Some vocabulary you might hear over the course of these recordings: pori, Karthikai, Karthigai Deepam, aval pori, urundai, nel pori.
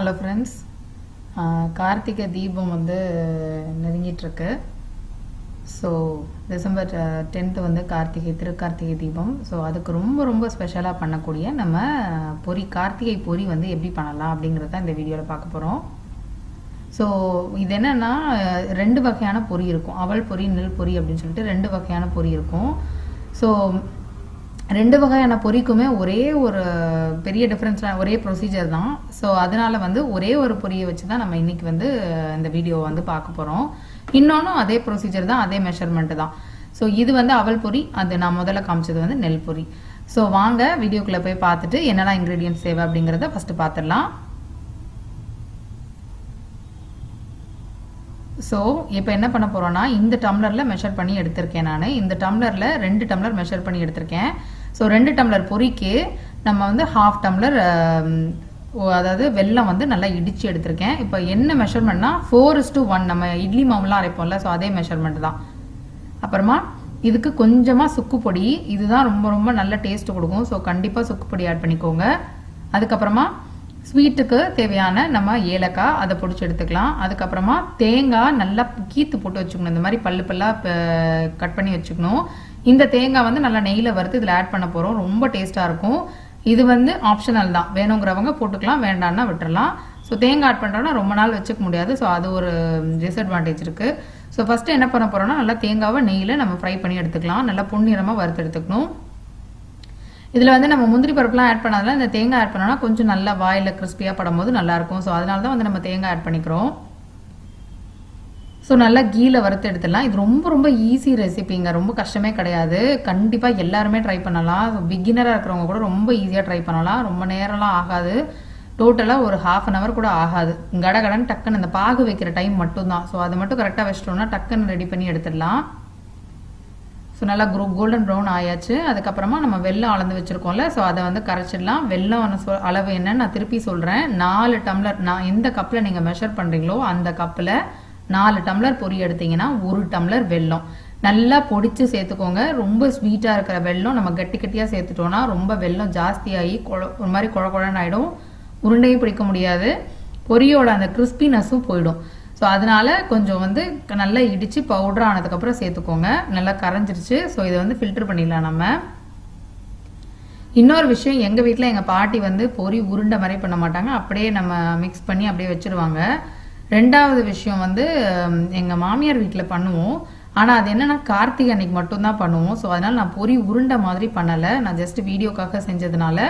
Hello friends, Karthigai Deepam vandu nerigittirukku. So December 10th vandu Karthigai Deepam. So adukku romba romba special ah pannakodiya nama pori Karthigai pori vandu eppadi pannalam abingiradha indha video la paakaporom. So idu enna na rendu vagaiyana pori irukum, aval pori, nil pori appdinu solittu rendu vagaiyana pori irukum. So ரெண்டு வகையான பொரிக்குமே ஒரே ஒரு பெரிய டிஃபரன்ஸ்னா ஒரே procedure தான். So அதனால வந்து ஒரே ஒரு பொரியை வச்சு தான் நம்ம இன்னைக்கு வந்து இந்த வீடியோ வந்து பார்க்க போறோம். இன்னொண்ணும் அதே ப்ரொசீஜர் தான், அதே மெஷர்மென்ட் தான். சோ இது வந்து அவல் பொரி, அது நான் முதல்ல காமிச்சது வந்து நெல் பொரி. சோ வாங்க வீடியோக்குள்ள போய் பார்த்துட்டு என்னென்ன இன்கிரிடியன்ட்ஸ் தேவை அப்படிங்கறத ஃபர்ஸ்ட் பாத்துறலாம். சோ இப்போ என்ன பண்ண போறோம்னா இந்த டம்ளர்ல மெஷர் பண்ணி எடுத்துர்க்கேன். நான் இந்த டம்ளர்ல 2 டம்ளர் மெஷர் பண்ணி எடுத்துர்க்கேன். சோ 2 டம்ளர் பொரிக்கு நம்ம வந்து 1/2 டம்ளர் அதாவது வெல்லம் வந்து நல்லா இடிச்சி எடுத்துர்க்கேன். இப்போ என்ன மெஷர்மென்ட்னா 4:1 நம்ம இட்லி மாவுலாம் அரைப்போம்ல, சோ அதே மெஷர்மென்ட் தான். அப்புறமா இதுக்கு கொஞ்சமா சுக்கு பொடி, இதுதான் ரொம்ப ரொம்ப நல்ல டேஸ்ட் கொடுக்கும். சோ கண்டிப்பா சுக்கு பொடி ஆட் பண்ணிக்கோங்க. அதுக்கு அப்புறமா ஸ்வீட்டுக்கு தேவையான நம்ம ஏலக்காய் அதை பொடிச்சு எடுத்துக்கலாம். அதுக்கு அப்புறமா தேங்காய் நல்லா கீத்து போட்டு வச்சுக்கணும், இந்த மாதிரி பல்லு பல்லா கட் பண்ணி வச்சுக்கணும். இந்த தேங்காய் வந்து நல்லா நெய்யில வறுத்து இதுல ஆட் பண்ண போறோம், ரொம்ப டேஸ்டா இருக்கும். இது வந்து ஆப்ஷனல் தான், வேணுங்கிறவங்க போட்டுக்கலாம், வேண்டாம்னா விட்டுறலாம். ஸோ தேங்காய் ஆட் பண்றோம்னா ரொம்ப நாள் வச்சுக்க முடியாது, ஸோ அது ஒரு டிஸ்அட்வான்டேஜ் இருக்கு. ஸோ ஃபர்ஸ்ட் என்ன பண்ண போறோம்னா நல்லா தேங்காவை நெய்யில நம்ம ஃப்ரை பண்ணி எடுத்துக்கலாம், நல்லா பொன்னிறமா வறுத்து எடுத்துக்கணும். இதில் வந்து நம்ம முந்திரி பருப்புலாம் ஆட் பண்ணாதனால இந்த தேங்காய் ஆட் பண்ணோம்னா கொஞ்சம் நல்லா வாயில் கிறிஸ்பியாக படும்போது நல்லாயிருக்கும். ஸோ அதனால தான் வந்து நம்ம தேங்காய் ஆட் பண்ணிக்கிறோம். ஸோ நல்லா கீழே வறுத்து எடுத்துடலாம். இது ரொம்ப ரொம்ப ஈஸி ரெசிபிங்க, ரொம்ப கஷ்டமே கிடையாது. கண்டிப்பாக எல்லாருமே ட்ரை பண்ணலாம், பிகினராக இருக்கிறவங்க கூட ரொம்ப ஈஸியாக ட்ரை பண்ணலாம். ரொம்ப நேரம்லாம் ஆகாது, டோட்டலாக ஒரு 1/2 hour கூட ஆகாது. கடகடன்னு டக்குன்னு இந்த பாகு வைக்கிற டைம் மட்டும்தான். ஸோ அது மட்டும் கரெக்டாக வச்சிட்டோம்னா டக்குன்னு ரெடி பண்ணி எடுத்துடலாம். ஸோ நல்லா கோல்டன் ப்ரௌன் ஆயாச்சு. அதுக்கப்புறமா நம்ம வெல்லம் அளந்து வச்சுருக்கோம்ல, ஸோ அதை வந்து கரைச்சிடலாம். வெல்லம் அளவு என்னன்னு நான் திருப்பி சொல்கிறேன். 4 டம்ளர், நான் எந்த கப்பில் நீங்கள் மெஷர் பண்ணுறீங்களோ அந்த கப்பில் 4 டம்ளர் பொரி எடுத்தீங்கன்னா 1 டம்ளர் வெல்லம் நல்லா பொடிச்சு சேர்த்துக்கோங்க. ரொம்ப ஸ்வீட்டாக இருக்கிற வெல்லம் நம்ம கட்டி கட்டியாக சேர்த்துட்டோன்னா ரொம்ப வெல்லம் ஜாஸ்தியாகி ஒரு மாதிரி குழகுழன்னு ஆகிடும், உருண்டையும் பிடிக்க முடியாது, பொரியோட அந்த கிறிஸ்பினஸும் போயிடும். ஸோ அதனால கொஞ்சம் வந்து நல்லா இடித்து பவுடர் ஆனதுக்கப்புறம் சேர்த்துக்கோங்க. நல்லா கரைஞ்சிருச்சு. ஸோ இதை வந்து ஃபில்டர் பண்ணிடலாம் நம்ம. இன்னொரு விஷயம், எங்கள் வீட்டில் எங்கள் பாட்டி வந்து பொரி உருண்டை மாதிரி பண்ண மாட்டாங்க, அப்படியே நம்ம மிக்ஸ் பண்ணி அப்படியே வச்சுருவாங்க. ரெண்டாவது விஷயம் வந்து எங்கள் மாமியார் வீட்டில் பண்ணுவோம், ஆனால் அது என்னென்னா கார்த்திகை அன்னைக்கு மட்டும்தான் பண்ணுவோம். ஸோ அதனால் நான் பொரி உருண்டை மாதிரி பண்ணலை, நான் ஜஸ்ட் வீடியோக்காக செஞ்சதுனால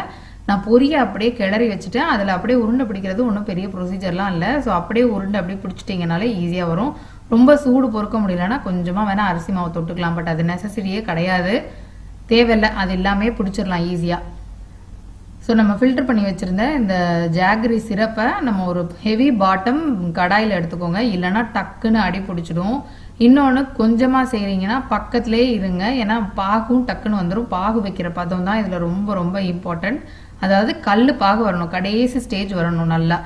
நான் பொரியை அப்படியே கிளறி வச்சுட்டேன். அதில் அப்படியே உருண்டை பிடிக்கிறது ஒன்றும் பெரிய ப்ரொசீஜர்லாம் இல்லை. ஸோ அப்படியே உருண்டை அப்படியே பிடிச்சிட்டிங்கனாலே ஈஸியாக வரும். ரொம்ப சூடு பொறுக்க முடியலன்னா கொஞ்சமாக வேணால் அரிசி மாவு தொட்டுக்கலாம், பட் அது நெசசரியே கிடையாது, தேவையில்லை, அது எல்லாமே பிடிச்சிடலாம் ஈஸியாக. ஸோ நம்ம ஃபில்டர் பண்ணி வச்சுருந்த இந்த ஜாகரி சிரப்பை நம்ம ஒரு ஹெவி பாட்டம் கடாயில் எடுத்துக்கோங்க, இல்லைன்னா டக்குன்னு அடி பிடிச்சிடும். இன்னொன்று கொஞ்சமாக செய்கிறீங்கன்னா பக்கத்துலேயே இருங்க, ஏன்னா பாகும் டக்குன்னு வந்துடும். பாகு வைக்கிற பதம் தான் இதில் ரொம்ப ரொம்ப இம்பார்ட்டன்ட், அதாவது கல் பாகு வரணும், கடைசி ஸ்டேஜ் வரணும் நல்லா.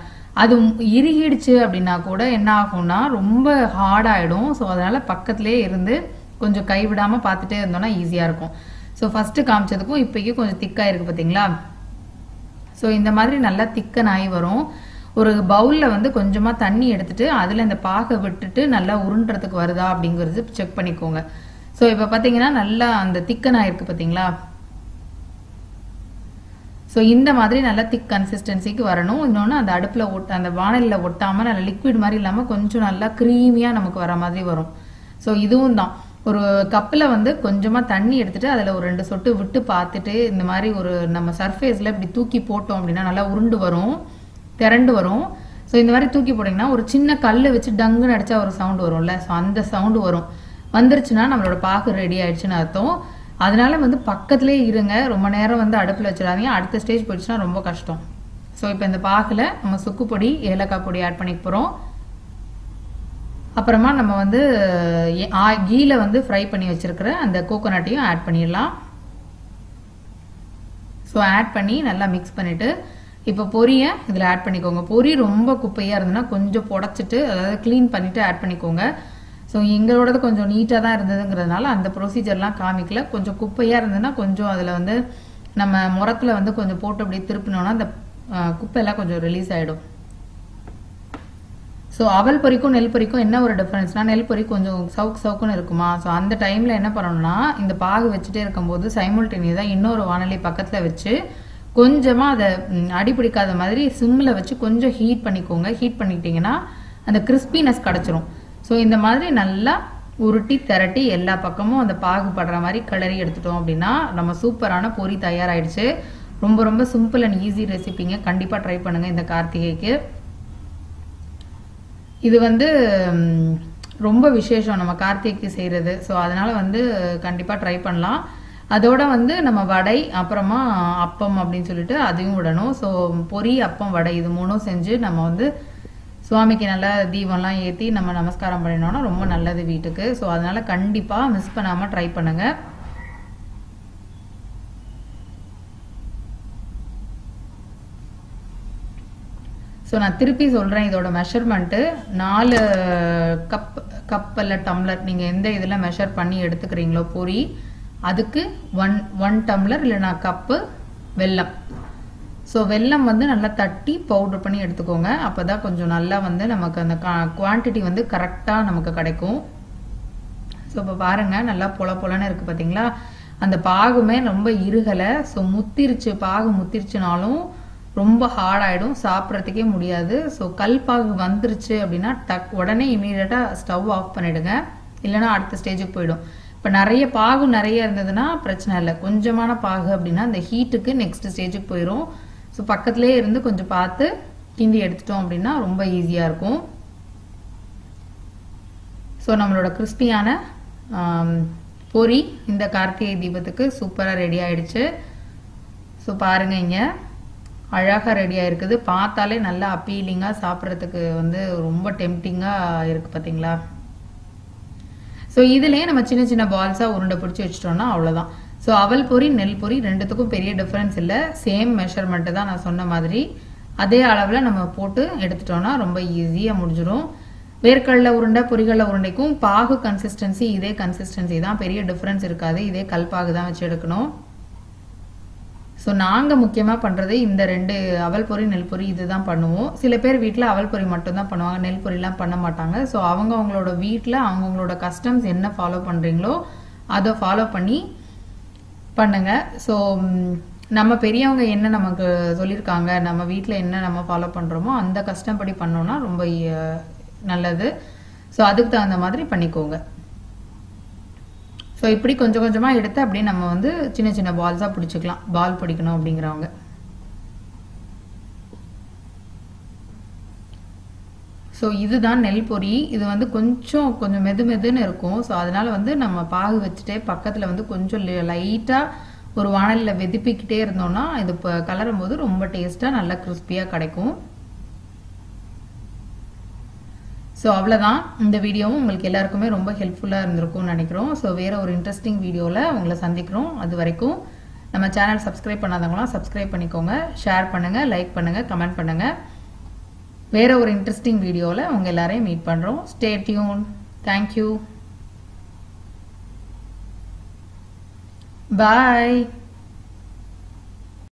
அது இறுகிடுச்சு அப்படின்னா கூட என்ன ஆகும்னா ரொம்ப ஹார்டாகிடும். ஸோ அதனால் பக்கத்துலேயே இருந்து கொஞ்சம் கைவிடாமல் பார்த்துட்டே இருந்தோம்னா ஈஸியாக இருக்கும். ஸோ ஃபஸ்ட்டு காமிச்சதுக்கும் இப்போக்கும் கொஞ்சம் திக்காக இருக்குது பார்த்தீங்களா. ஸோ இந்த மாதிரி நல்லா திக்கனாகி வரும். ஒரு பவுலில் வந்து கொஞ்சமாக தண்ணி எடுத்துட்டு அதில் இந்த பாகை விட்டுட்டு நல்லா உருண்டுறதுக்கு வருதா அப்படிங்கிறது செக் பண்ணிக்கோங்க. ஸோ இப்போ பார்த்தீங்கன்னா நல்லா அந்த திக்கனாக இருக்குது பார்த்தீங்களா. ஸோ இந்த மாதிரி நல்லா திக் கன்சிஸ்டன்சிக்கு வரணும். இன்னொன்று அந்த அடுப்பில் அந்த வானலில் ஒட்டாமல் நல்லா லிக்விட் மாதிரி இல்லாமல் கொஞ்சம் நல்லா க்ரீமியாக நமக்கு வர மாதிரி வரும். ஸோ இதுவும் தான் ஒரு கப்பில் வந்து கொஞ்சமாக தண்ணி எடுத்துட்டு அதில் ஒரு 2 சொட்டு விட்டு பார்த்துட்டு இந்த மாதிரி ஒரு நம்ம சர்ஃபேஸில் இப்படி தூக்கி போட்டோம் அப்படின்னா நல்லா உருண்டு வரும், திரண்டு வரும். ஸோ இந்த மாதிரி தூக்கி போட்டிங்கன்னா ஒரு சின்ன கல் வச்சு டங்குன்னு அடித்தா ஒரு சவுண்டு வரும்ல, ஸோ அந்த சவுண்டு வரும். வந்துருச்சுன்னா நம்மளோட பாக்கு ரெடி ஆயிடுச்சுன்னு அர்த்தம். அதனால வந்து பக்கத்துலேயே இருங்க, ரொம்ப நேரம் வந்து அடுப்பில் வச்சிடாதீங்க, அடுத்த ஸ்டேஜ் போயிடுச்சுன்னா ரொம்ப கஷ்டம். ஸோ இப்போ இந்த பாகில் நம்ம சுக்கு பொடி ஏலக்காய் பொடி ஆட் பண்ணிக்க போகிறோம். அப்புறமா நம்ம வந்து கீழே வந்து ஃப்ரை பண்ணி வச்சிருக்கிற அந்த கோகோனட்டையும் ஆட் பண்ணிடலாம். ஸோ ஆட் பண்ணி நல்லா மிக்ஸ் பண்ணிவிட்டு இப்போ பொரியை இதில் ஆட் பண்ணிக்கோங்க. பொரி ரொம்ப குப்பையாக இருந்ததுன்னா கொஞ்சம் புடச்சிட்டு அதாவது க்ளீன் பண்ணிவிட்டு ஆட் பண்ணிக்கோங்க. ஸோ எங்களோடது கொஞ்சம் நீட்டாக தான் இருந்ததுங்கிறதுனால அந்த ப்ரொசீஜர்லாம் காமிக்கல. கொஞ்சம் குப்பையாக இருந்ததுன்னா கொஞ்சம் அதில் வந்து நம்ம முரத்தில் வந்து கொஞ்சம் போட்டு அப்படியே திருப்பினோன்னா அந்த குப்பையெல்லாம் கொஞ்சம் ரிலீஸ் ஆகிடும். So aval porikkum nel porikkum enna oru difference na nel pori konjam sauk irukuma so and time la enna pananona inda paag vechite irukumbodhu simultaneously da innoru vanali pakkathla vechi konjama ad adi pidikada madiri sim la vechi konjam heat panikonga heat panniteengana and the crispiness kadachirum so indha madiri nalla urutti therati ella pakkamum and paag padra mari kalari eduthom appadina nama superana pori tayar aiduchu romba romba simple and easy recipe inga kandipa try pannunga indha karthigaikku இது வந்து ரொம்ப விசேஷம் நம்ம கார்த்திகைக்கு செய்யறது so அதனால வந்து கண்டிப்பா try பண்ணலாம் அதோட வந்து நம்ம வடை அப்புறமா அப்பம் அப்படினு சொல்லிட்டு அதையும் விடணும் சோ பொரி அப்பம் வடை இது மூணும் செஞ்சு நம்ம வந்து சுவாமிக்கு நல்ல தீபம்லாம் ஏத்தி நம்ம நமஸ்காரம் பண்ணினோம்னா ரொம்ப நல்லது வீட்டுக்கு சோ அதனால கண்டிப்பா மிஸ் பண்ணாம ட்ரை பண்ணுங்க So, நான் திருப்பி சொல்றேன் இதோட மெஷர்மென்ட் 4 கப் அல்ல டம்ளர் நீங்க எந்த இதல மெஷர் பண்ணி எடுத்துக்கறீங்களோ பூரி அதுக்கு 1 டம்ளர் இல்லனா கப் வெல்லம் சோ வெல்லம் வந்து நல்லா தட்டி பவுடர் பண்ணி எடுத்துக்கோங்க அப்பதான் கொஞ்சம் நல்லா வந்து நமக்கு அந்த குவாண்டிட்டி வந்து கரெக்ட்டா நமக்கு கிடைக்கும் சோ இப்ப பாருங்க நல்லா பொளபொளன்னு இருக்கு பாத்தீங்களா அந்த பாகுமே ரொம்ப இருகல சோ முத்திருச்சு பாகு முத்திருச்சுனாலும் ரொம்ப ஹார்ட் ஆயிடும் சாப்பிரத்துக்கே முடியாது சோ கல்பாகு வந்திருச்சு அப்படினா டக் உடனே இமிடியேட்டா ஸ்டவ் ஆஃப் பண்ணிடுங்க இல்லனா அடுத்த ஸ்டேஜுக்கு போய்டும் இப்ப நிறைய பாகு நிறைய இருந்ததுனா பிரச்சனை இல்ல கொஞ்சமான பாகு அப்படினா அந்த ஹீட்டுக்கு நெக்ஸ்ட் ஸ்டேஜுக்கு போயிடும் சோ பக்கத்துலயே இருந்து கொஞ்சம் பார்த்து கிண்டி எடுத்துட்டோம் அப்படினா ரொம்ப ஈஸியா இருக்கும் சோ நம்மளோட கிறிஸ்பியான பொரி இந்த கார்த்திகை தீபத்துக்கு சூப்பரா ரெடி ஆயிடுச்சு சோ பாருங்கங்க அழகா ரெடியா இருக்குது பார்த்தாலே நல்ல அப்பீலிங்கா சாப்பிறதுக்கு வந்து ரொம்ப டெம்ப்டிங்கா இருக்கு பாத்தீங்களா சோ இதுலயே நம்ம சின்ன சின்ன பால்ஸா உருண்டை பிடிச்சு வச்சிட்டோம்னா அவ்வளவுதான் சோ அவல் பொரி நெல் பொரி ரெண்டுத்துக்கும் பெரிய டிஃபரன்ஸ் இல்ல சேம் மெஷர்மென்ட் தான் நான் சொன்ன மாதிரி அதே அளவுல நம்ம போட்டு எடுத்துட்டோம்னா ரொம்ப ஈஸியா முடிஞ்சிரும் வேர்க்கடல உருண்டை பொரிகடல உருண்டைக்கும் பாகு கன்சிஸ்டன்சி இதே கன்சிஸ்டன்சி தான் பெரிய டிஃபரன்ஸ் இருக்காது இதே கல்பாகு தான் வச்சு எடுக்கணும் சோ நாங்க முக்கியமா பண்றது இந்த ரெண்டு அவல் பொரி நெல் பொரி இதுதான் பண்ணுவோம் சில பேர் வீட்ல அவல் பொரி மட்டும் தான் பண்ணுவாங்க நெல் பொரிலாம் பண்ண மாட்டாங்க சோ அவங்களோட வீட்ல அவங்களோட கஸ்டம்ஸ் என்ன ஃபாலோ பண்றீங்களோ அத ஃபாலோ பண்ணி பண்ணுங்க சோ நம்ம பெரியவங்க என்ன நமக்கு சொல்லிருக்காங்க நம்ம வீட்ல என்ன நம்ம ஃபாலோ பண்றோமோ அந்த கஸ்டம் படி பண்ணோம்னா ரொம்ப நல்லது சோ அதுக்கு தகுந்த மாதிரி பண்ணிக்கோங்க So, இப்படி கொஞ்சம் கொஞ்சமா எடுத்து அப்படியே நம்ம வந்து சின்ன சின்ன பால்ஸா பிடிச்சுக்கலாம் பால் பிடிக்கணும் அப்படிங்கறவங்க சோ இதுதான் நெல் பொரி இது வந்து கொஞ்சம் மெதுமெதுன்னு இருக்கும் சோ அதனால வந்து நம்ம பாகு வச்சிட்டே பக்கத்துல வந்து கொஞ்சம் லைட்டா ஒரு வாணல்ல வெதிப்பிக்கிட்டே இருந்தோம்னா இது கலரும்போது ரொம்ப டேஸ்டா நல்லா கிறிஸ்பியா கிடைக்கும் So, அவ்வளவுதான் இந்த வீடியோவும் உங்களுக்கு எல்லாருக்குமே ரொம்ப ஹெல்ப்ஃபுல்லா இருந்திருக்கும்னு நினைக்கிறோம் சோ வேற ஒரு இன்ட்ரஸ்டிங் வீடியோல உங்களை சந்திக்கிறோம் அது வரைக்கும் நம்ம சேனல் சப்ஸ்கிரைப் பண்ணாதவங்களா சப்ஸ்கிரைப் பண்ணிக்கோங்க ஷேர் பண்ணுங்க லைக் பண்ணுங்க கமெண்ட் பண்ணுங்க வேற ஒரு இன்ட்ரஸ்டிங் வீடியோல உங்க எல்லாரையும் மீட் பண்றோம் stay tuned Thank you Bye